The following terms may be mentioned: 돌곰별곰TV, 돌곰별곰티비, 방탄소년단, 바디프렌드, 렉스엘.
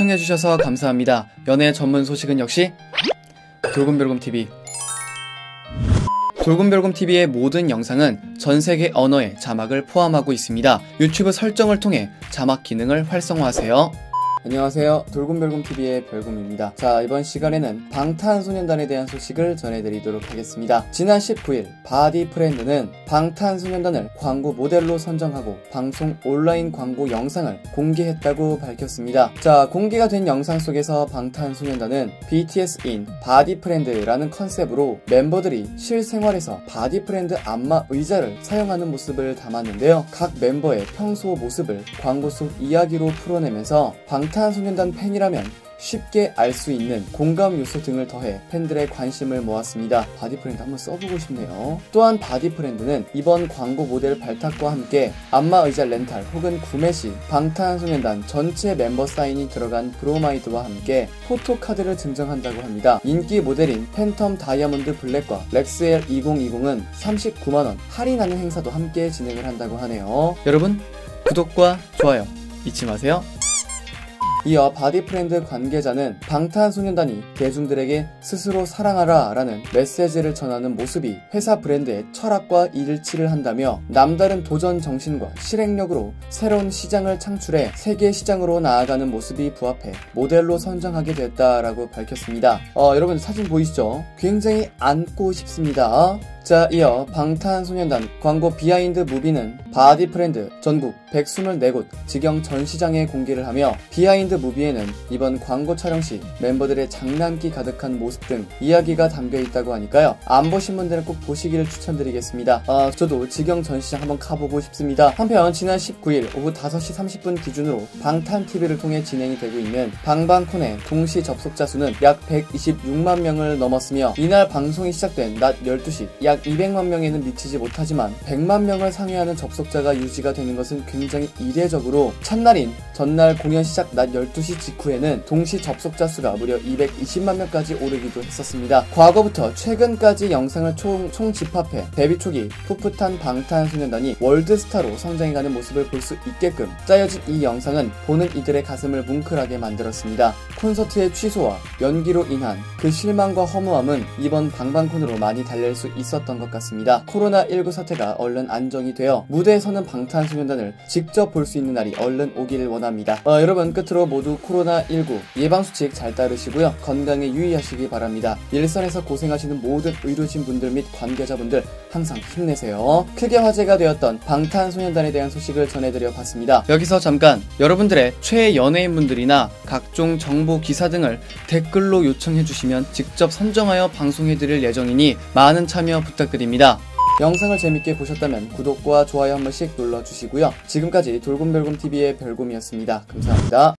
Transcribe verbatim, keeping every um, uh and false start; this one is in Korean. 시청해주셔서 감사합니다. 연애 전문 소식은 역시 돌곰별곰티비. 돌곰별곰티비의 모든 영상은 전세계 언어의 자막을 포함하고 있습니다. 유튜브 설정을 통해 자막 기능을 활성화하세요. 안녕하세요, 돌곰별곰티비의 별곰입니다. 자, 이번 시간에는 방탄소년단에 대한 소식을 전해드리도록 하겠습니다. 지난 십구 일 바디프렌드는 방탄소년단을 광고 모델로 선정하고 방송 온라인 광고 영상을 공개했다고 밝혔습니다. 자, 공개가 된 영상 속에서 방탄소년단은 비티에스 in 바디프렌드라는 컨셉으로 멤버들이 실생활에서 바디프렌드 안마 의자를 사용하는 모습을 담았는데요. 각 멤버의 평소 모습을 광고 속 이야기로 풀어내면서 방 방탄소년단 팬이라면 쉽게 알 수 있는 공감 요소 등을 더해 팬들의 관심을 모았습니다. 바디프렌드 한번 써보고 싶네요. 또한 바디프렌드는 이번 광고 모델 발탁과 함께 안마의자 렌탈 혹은 구매 시 방탄소년단 전체 멤버 사인이 들어간 브로마이드와 함께 포토카드를 증정한다고 합니다. 인기 모델인 팬텀 다이아몬드 블랙과 렉스엘 이공이공은 삼십구만 원 할인하는 행사도 함께 진행을 한다고 하네요. 여러분, 구독과 좋아요 잊지 마세요. 이어 바디프렌드 관계자는 방탄소년단이 대중들에게 스스로 사랑하라 라는 메시지를 전하는 모습이 회사 브랜드의 철학과 일치를 한다며 남다른 도전 정신과 실행력으로 새로운 시장을 창출해 세계 시장으로 나아가는 모습이 부합해 모델로 선정하게 됐다라고 밝혔습니다. 어, 여러분 사진 보이시죠? 굉장히 안고 싶습니다. 자, 이어 방탄소년단 광고 비하인드 무비는 바디프렌드 전국 백이십사 곳 직영 전시장에 공개를 하며 비하인드 무비에는 이번 광고 촬영 시 멤버들의 장난기 가득한 모습 등 이야기가 담겨있다고 하니까요. 안 보신 분들은 꼭 보시기를 추천드리겠습니다. 아, 저도 직영 전시장 한번 가보고 싶습니다. 한편 지난 십구 일 오후 다섯 시 삼십 분 기준으로 방탄티비를 통해 진행이 되고 있는 방방콘의 동시 접속자 수는 약 백이십육만 명을 넘었으며 이날 방송이 시작된 낮 열두 시 약 이백만 명에는 미치지 못하지만 백만 명을 상회하는 접속자가 유지가 되는 것은 굉장히 이례적으로 첫날인 전날 공연 시작 낮 열두 시 직후에는 동시 접속자 수가 무려 이백이십만 명까지 오르기도 했었습니다. 과거부터 최근까지 영상을 총, 총 집합해 데뷔 초기 풋풋한 방탄소년단이 월드스타로 성장해가는 모습을 볼 수 있게끔 짜여진 이 영상은 보는 이들의 가슴을 뭉클하게 만들었습니다. 콘서트의 취소와 연기로 인한 그 실망과 허무함은 이번 방방콘으로 많이 달랠 수 있었습니다. 있었던 것 같습니다. 코로나 십구 사태가 얼른 안정이 되어 무대에서는 방탄소년단을 직접 볼 수 있는 날이 얼른 오기를 원합니다. 어, 여러분 끝으로 모두 코로나 십구 예방수칙 잘 따르시고요. 건강에 유의하시기 바랍니다. 일선에서 고생하시는 모든 의료진 분들 및 관계자분들 항상 힘내세요. 크게 화제가 되었던 방탄소년단에 대한 소식을 전해드려 봤습니다. 여기서 잠깐 여러분들의 최애 연예인분들이나 각종 정보 기사 등을 댓글로 요청해주시면 직접 선정하여 방송해드릴 예정이니 많은 참여 부탁드립니다. 영상을 재밌게 보셨다면 구독과 좋아요 한 번씩 눌러주시고요. 지금까지 돌곰별곰티비의 별곰이었습니다. 감사합니다.